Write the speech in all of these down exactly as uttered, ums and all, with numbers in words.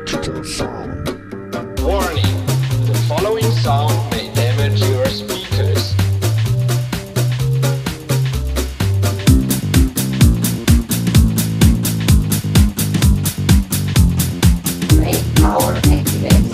it to the sound. Warning, the following sound may damage your speakers. Great power activated.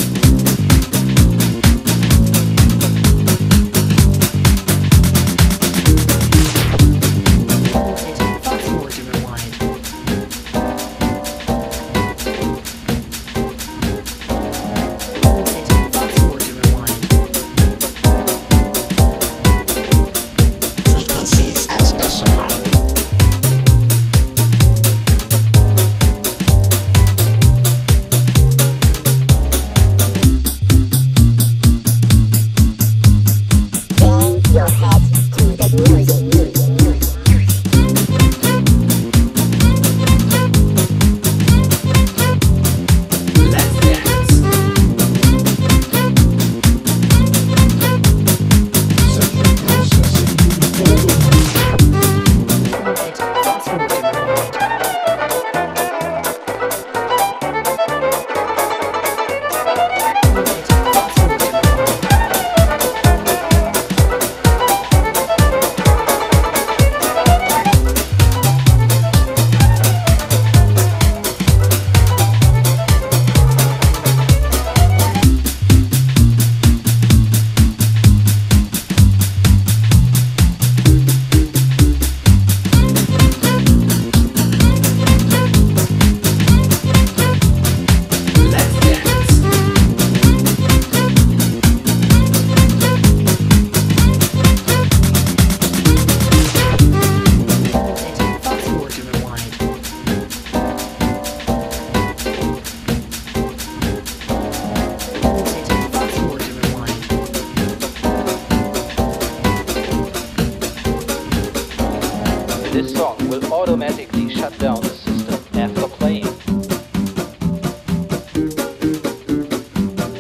This song will automatically shut down the system after playing.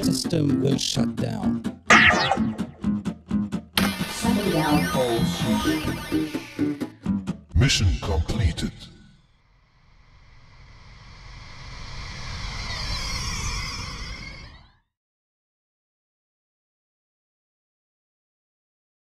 System will shut down. Shut down. Mission completed.